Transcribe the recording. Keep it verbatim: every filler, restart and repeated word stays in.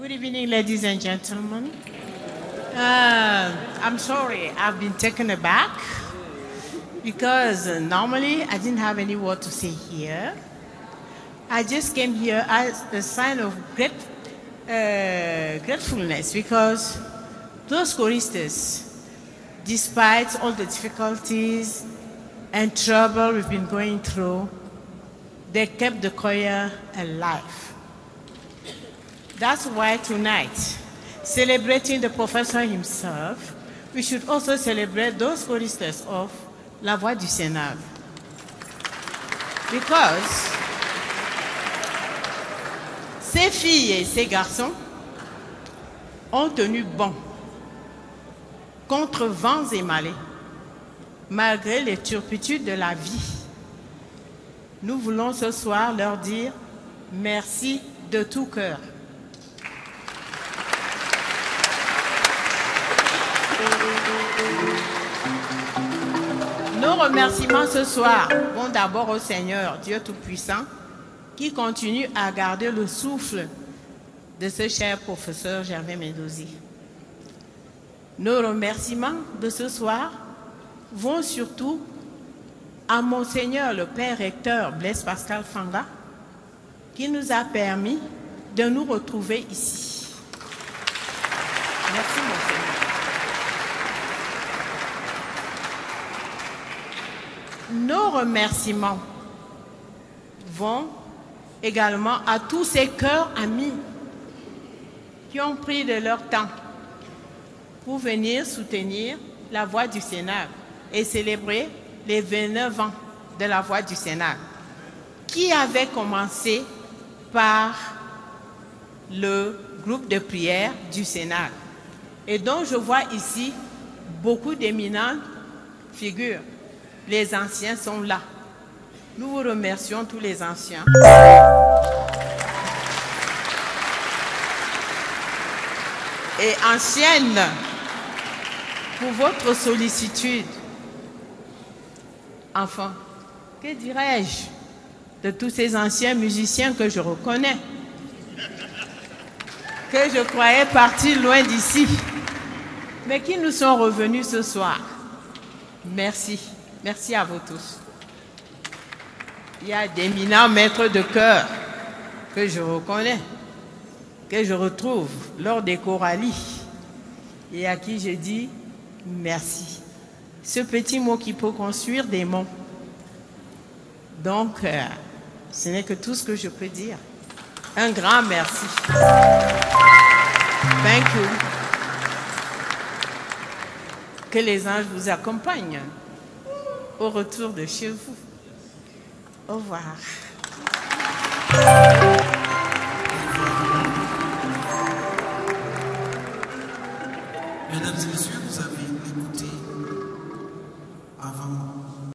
Good evening, ladies and gentlemen. Uh, I'm sorry, I've been taken aback because normally I didn't have any word to say here. I just came here as a sign of great, uh, gratefulness because those choristers, despite all the difficulties and trouble we've been going through, they kept the choir alive. That's why tonight, celebrating the professor himself, we should also celebrate those choristers of La Voix du Cénacle. Because ces filles et ces garçons ont tenu bon contre vents et marées, malgré les turpitudes de la vie. Nous voulons ce soir leur dire merci de tout cœur. Nos remerciements ce soir vont d'abord au Seigneur, Dieu Tout-Puissant, qui continue à garder le souffle de ce cher professeur Gervais Mendo Ze. Nos remerciements de ce soir vont surtout à Monseigneur le Père Recteur Blaise Pascal Fanga, qui nous a permis de nous retrouver ici. Merci, Monseigneur. Nos remerciements vont également à tous ces cœurs amis qui ont pris de leur temps pour venir soutenir la Voix du Cénacle et célébrer les vingt-neuf ans de la Voix du Cénacle, qui avait commencé par le groupe de prière du Cénacle et dont je vois ici beaucoup d'éminentes figures. Les anciens sont là. Nous vous remercions tous les anciens. Et anciennes, pour votre sollicitude. Enfin, que dirais-je de tous ces anciens musiciens que je reconnais, que je croyais partir loin d'ici, mais qui nous sont revenus ce soir. Merci. Merci à vous tous. Il y a d'éminents maîtres de chœur que je reconnais, que je retrouve lors des choralies et à qui je dis merci. Ce petit mot qui peut construire des mots. Donc, euh, ce n'est que tout ce que je peux dire. Un grand merci. Thank you. Que les anges vous accompagnent au retour de chez vous. Au revoir. Mesdames et messieurs, vous avez écouté